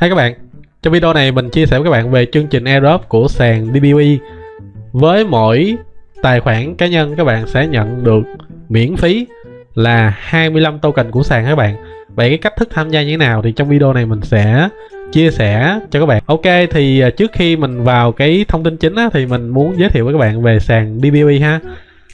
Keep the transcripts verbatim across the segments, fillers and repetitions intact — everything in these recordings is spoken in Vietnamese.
Hi các bạn, trong video này mình chia sẻ với các bạn về chương trình airdrop của sàn đê bê o e. Với mỗi tài khoản cá nhân các bạn sẽ nhận được miễn phí là hai mươi lăm token của sàn các bạn. Vậy cái cách thức tham gia như thế nào thì trong video này mình sẽ chia sẻ cho các bạn. Ok, thì trước khi mình vào cái thông tin chính á, thì mình muốn giới thiệu với các bạn về sàn đê bê o e ha.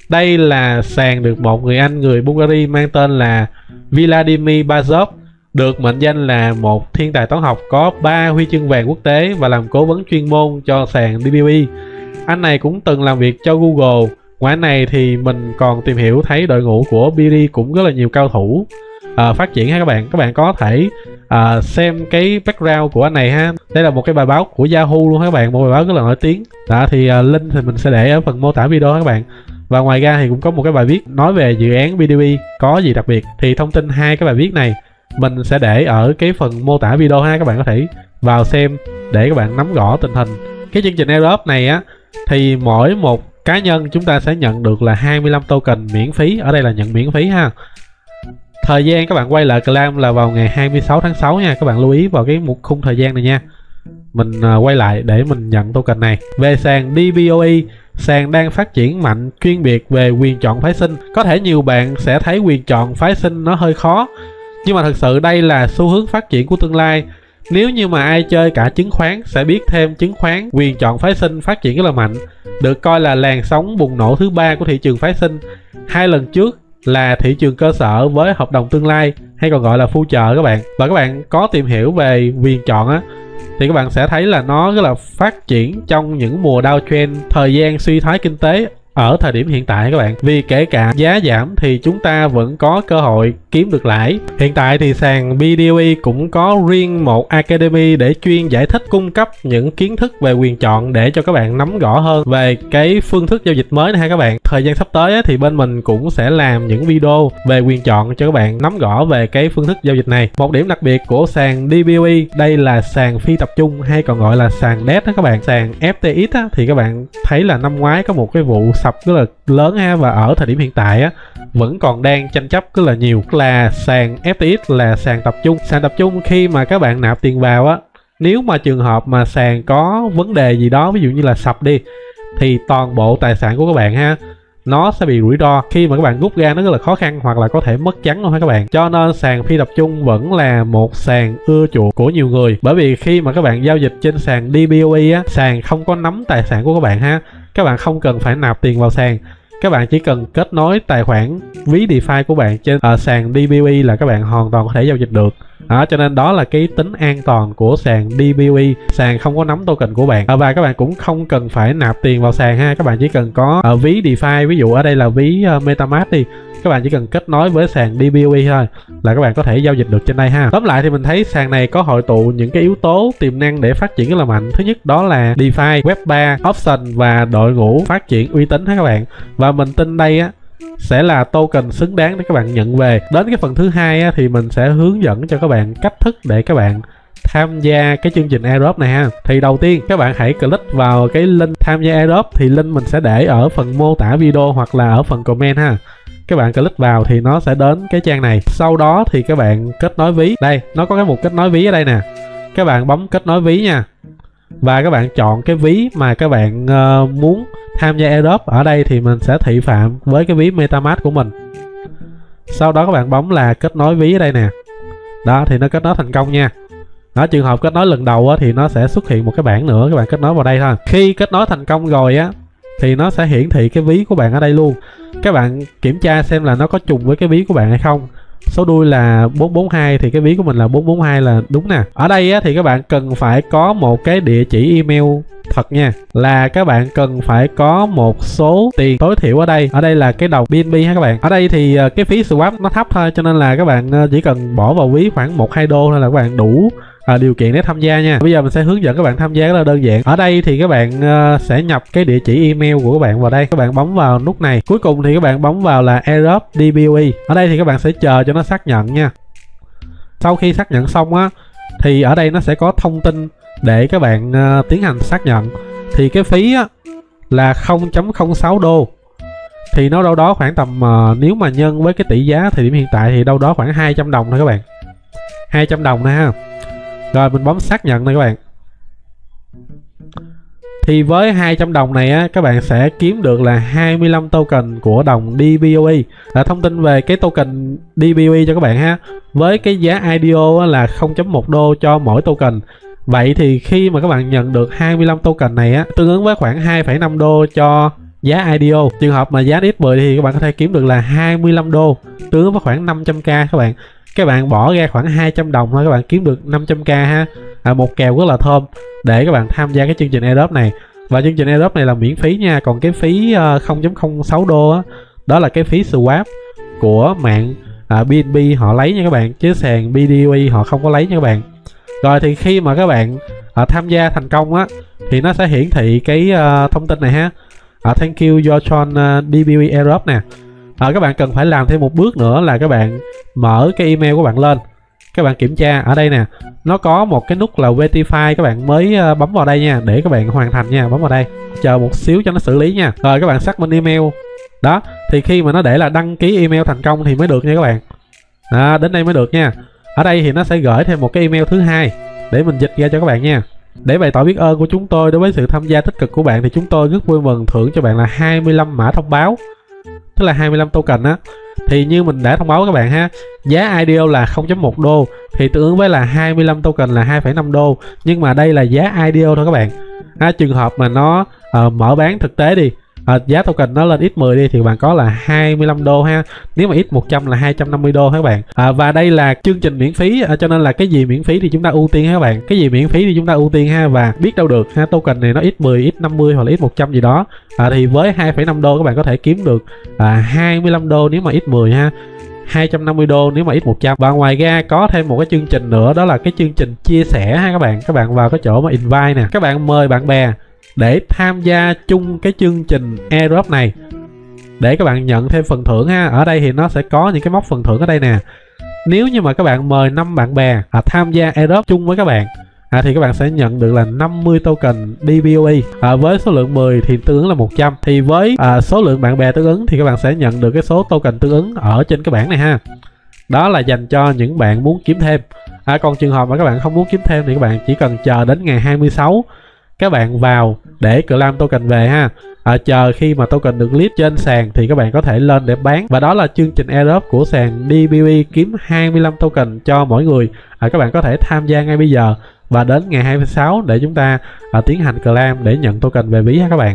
Đây là sàn được một người Anh, người Bulgaria mang tên là Vladimir Bazov, được mệnh danh là một thiên tài toán học có ba huy chương vàng quốc tế và làm cố vấn chuyên môn cho sàn đê bê o e. Anh này cũng từng làm việc cho Google. Ngoài anh này thì mình còn tìm hiểu thấy đội ngũ của bê đê cũng rất là nhiều cao thủ à, phát triển ha các bạn. Các bạn có thể à, xem cái background của anh này ha. Đây là một cái bài báo của Yahoo luôn ha các bạn, một bài báo rất là nổi tiếng. Đó, thì à, link thì mình sẽ để ở phần mô tả video ha các bạn. Và ngoài ra thì cũng có một cái bài viết nói về dự án bê đê bê có gì đặc biệt. Thì thông tin hai cái bài viết này mình sẽ để ở cái phần mô tả video ha, các bạn có thể vào xem để các bạn nắm rõ tình hình. Cái chương trình airdrop này á thì mỗi một cá nhân chúng ta sẽ nhận được là hai mươi lăm token miễn phí, ở đây là nhận miễn phí ha. Thời gian các bạn quay lại claim là vào ngày hai mươi sáu tháng sáu nha, các bạn lưu ý vào cái một khung thời gian này nha. Mình quay lại để mình nhận token này. Về sàn đê bê o e, sàn đang phát triển mạnh chuyên biệt về quyền chọn phái sinh. Có thể nhiều bạn sẽ thấy quyền chọn phái sinh nó hơi khó, nhưng mà thật sự đây là xu hướng phát triển của tương lai. Nếu như mà ai chơi cả chứng khoán sẽ biết thêm chứng khoán quyền chọn phái sinh phát triển rất là mạnh, được coi là làn sóng bùng nổ thứ ba của thị trường phái sinh. Hai lần trước là thị trường cơ sở với hợp đồng tương lai hay còn gọi là future các bạn. Và các bạn có tìm hiểu về quyền chọn á thì các bạn sẽ thấy là nó rất là phát triển trong những mùa downtrend, thời gian suy thoái kinh tế ở thời điểm hiện tại các bạn. Vì kể cả giá giảm thì chúng ta vẫn có cơ hội kiếm được lãi. Hiện tại thì sàn bê đê o e cũng có riêng một academy để chuyên giải thích, cung cấp những kiến thức về quyền chọn để cho các bạn nắm rõ hơn về cái phương thức giao dịch mới này ha các bạn. Thời gian sắp tới thì bên mình cũng sẽ làm những video về quyền chọn cho các bạn nắm rõ về cái phương thức giao dịch này. Một điểm đặc biệt của sàn đê bê o e, đây là sàn phi tập trung hay còn gọi là sàn đê e ép đó các bạn. Sàn ép tê ích thì các bạn thấy là năm ngoái có một cái vụ sập rất là lớn ha, và ở thời điểm hiện tại á vẫn còn đang tranh chấp rất là nhiều. Là sàn ép tê ích là sàn tập trung. Sàn tập trung khi mà các bạn nạp tiền vào á, nếu mà trường hợp mà sàn có vấn đề gì đó, ví dụ như là sập đi, thì toàn bộ tài sản của các bạn ha nó sẽ bị rủi ro. Khi mà các bạn rút ra nó rất là khó khăn hoặc là có thể mất trắng luôn ha các bạn. Cho nên sàn phi tập trung vẫn là một sàn ưa chuộng của nhiều người, bởi vì khi mà các bạn giao dịch trên sàn đê bê o e á, sàn không có nắm tài sản của các bạn ha. Các bạn không cần phải nạp tiền vào sàn, các bạn chỉ cần kết nối tài khoản ví DeFi của bạn trên uh, sàn đê bê o e là các bạn hoàn toàn có thể giao dịch được. Đó, cho nên đó là cái tính an toàn của sàn đê bê o e, sàn không có nắm token của bạn. À, và các bạn cũng không cần phải nạp tiền vào sàn ha, các bạn chỉ cần có uh, ví DeFi, ví dụ ở đây là ví uh, MetaMask đi, các bạn chỉ cần kết nối với sàn đê bê o e thôi là các bạn có thể giao dịch được trên đây ha. Tóm lại thì mình thấy sàn này có hội tụ những cái yếu tố tiềm năng để phát triển rất là mạnh. Thứ nhất đó là DeFi, web ba, option và đội ngũ phát triển uy tín ha các bạn. Và mình tin đây á sẽ là token xứng đáng để các bạn nhận về. Đến cái phần thứ hai á, thì mình sẽ hướng dẫn cho các bạn cách thức để các bạn tham gia cái chương trình airdrop này ha. Thì đầu tiên các bạn hãy click vào cái link tham gia airdrop, thì link mình sẽ để ở phần mô tả video hoặc là ở phần comment ha. Các bạn click vào thì nó sẽ đến cái trang này. Sau đó thì các bạn kết nối ví. Đây, nó có cái mục kết nối ví ở đây nè. Các bạn bấm kết nối ví nha. Và các bạn chọn cái ví mà các bạn uh, muốn tham gia airdrop. Ở đây thì mình sẽ thị phạm với cái ví MetaMask của mình. Sau đó các bạn bấm là kết nối ví ở đây nè. Đó, thì nó kết nối thành công nha. Đó, trường hợp kết nối lần đầu á, thì nó sẽ xuất hiện một cái bảng nữa. Các bạn kết nối vào đây thôi. Khi kết nối thành công rồi á thì nó sẽ hiển thị cái ví của bạn ở đây luôn. Các bạn kiểm tra xem là nó có trùng với cái ví của bạn hay không. Số đuôi là bốn bốn hai thì cái ví của mình là bốn bốn hai là đúng nè. Ở đây á, thì các bạn cần phải có một cái địa chỉ email thật nha. Là các bạn cần phải có một số tiền tối thiểu ở đây. Ở đây là cái đồng bê en bê ha các bạn. Ở đây thì cái phí swap nó thấp thôi, cho nên là các bạn chỉ cần bỏ vào ví khoảng một hai đô thôi là các bạn đủ À, điều kiện để tham gia nha. Bây giờ mình sẽ hướng dẫn các bạn tham gia rất là đơn giản. Ở đây thì các bạn uh, sẽ nhập cái địa chỉ email của các bạn vào đây. Các bạn bấm vào nút này. Cuối cùng thì các bạn bấm vào là airdrop đê bê o e. Ở đây thì các bạn sẽ chờ cho nó xác nhận nha. Sau khi xác nhận xong á thì ở đây nó sẽ có thông tin để các bạn uh, tiến hành xác nhận. Thì cái phí á là không phẩy không sáu đô. Thì nó đâu đó khoảng tầm uh, nếu mà nhân với cái tỷ giá thời điểm hiện tại thì đâu đó khoảng hai trăm đồng thôi các bạn. hai trăm đồng nữa ha. Rồi mình bấm xác nhận này các bạn. Thì với hai trăm đồng này á, các bạn sẽ kiếm được là hai mươi lăm token của đồng đê bê o e. Đã thông tin về cái token đê bê o e cho các bạn ha. Với cái giá i đê o á, là không phẩy một đô cho mỗi token. Vậy thì khi mà các bạn nhận được hai mươi lăm token này á, tương ứng với khoảng hai phẩy năm đô cho giá i đê o. Trường hợp mà giá đê ép mười thì các bạn có thể kiếm được là hai mươi lăm đô, tương ứng với khoảng năm trăm k các bạn. Các bạn bỏ ra khoảng hai trăm đồng thôi, các bạn kiếm được năm trăm k ha. À, một kèo rất là thơm để các bạn tham gia cái chương trình airdrop này. Và chương trình airdrop này là miễn phí nha. Còn cái phí không phẩy không sáu đô đó, đó là cái phí swap của mạng à, bê en bê họ lấy nha các bạn, chứ sàn bê đê o e họ không có lấy nha các bạn. Rồi thì khi mà các bạn à, tham gia thành công á, thì nó sẽ hiển thị cái à, thông tin này ha. À, thank you your join đê bê o e airdrop nè. À, các bạn cần phải làm thêm một bước nữa là các bạn mở cái email của bạn lên. Các bạn kiểm tra ở đây nè, nó có một cái nút là verify, các bạn mới bấm vào đây nha để các bạn hoàn thành nha, bấm vào đây. Chờ một xíu cho nó xử lý nha. Rồi các bạn xác minh email. Đó, thì khi mà nó để là đăng ký email thành công thì mới được nha các bạn. À, đến đây mới được nha. Ở đây thì nó sẽ gửi thêm một cái email thứ hai để mình dịch ra cho các bạn nha. Để bày tỏ biết ơn của chúng tôi đối với sự tham gia tích cực của bạn thì chúng tôi rất vui mừng thưởng cho bạn là hai mươi lăm mã thông báo. Tức là hai mươi lăm token á. Thì như mình đã thông báo các bạn ha, giá i đê o là không phẩy một đô thì tương ứng với là hai mươi lăm token là hai phẩy năm đô, nhưng mà đây là giá i đê o thôi các bạn. À, trường hợp mà nó uh, mở bán thực tế đi, uh, giá token nó lên x mười đi thì bạn có là hai mươi lăm đô ha. Nếu mà x một trăm là hai trăm năm mươi đô các bạn. À, và đây là chương trình miễn phí, uh, cho nên là cái gì miễn phí thì chúng ta ưu tiên ha các bạn. Cái gì miễn phí thì chúng ta ưu tiên ha, và biết đâu được ha, token này nó x mười, x năm mươi hoặc là x một trăm gì đó. À, thì với hai phẩy năm đô các bạn có thể kiếm được à, hai mươi lăm đô nếu mà x mười ha, hai trăm năm mươi đô nếu mà x một trăm. Và ngoài ra có thêm một cái chương trình nữa, đó là cái chương trình chia sẻ ha các bạn. Các bạn vào cái chỗ mà invite nè, các bạn mời bạn bè để tham gia chung cái chương trình airdrop này để các bạn nhận thêm phần thưởng ha. Ở đây thì nó sẽ có những cái móc phần thưởng ở đây nè. Nếu như mà các bạn mời năm bạn bè à, tham gia airdrop chung với các bạn à, thì các bạn sẽ nhận được là năm mươi token đê bê o e à, với số lượng mười thì tương ứng là một trăm. Thì với à, số lượng bạn bè tương ứng thì các bạn sẽ nhận được cái số token tương ứng ở trên cái bảng này ha. Đó là dành cho những bạn muốn kiếm thêm à, còn trường hợp mà các bạn không muốn kiếm thêm thì các bạn chỉ cần chờ đến ngày hai mươi sáu các bạn vào để claim token về ha. À, chờ khi mà token được list trên sàn thì các bạn có thể lên để bán. Và đó là chương trình airdrop của sàn đê bê o e, kiếm hai mươi lăm token cho mỗi người. À, các bạn có thể tham gia ngay bây giờ và đến ngày hai mươi sáu để chúng ta à, tiến hành claim để nhận token về ví ha các bạn.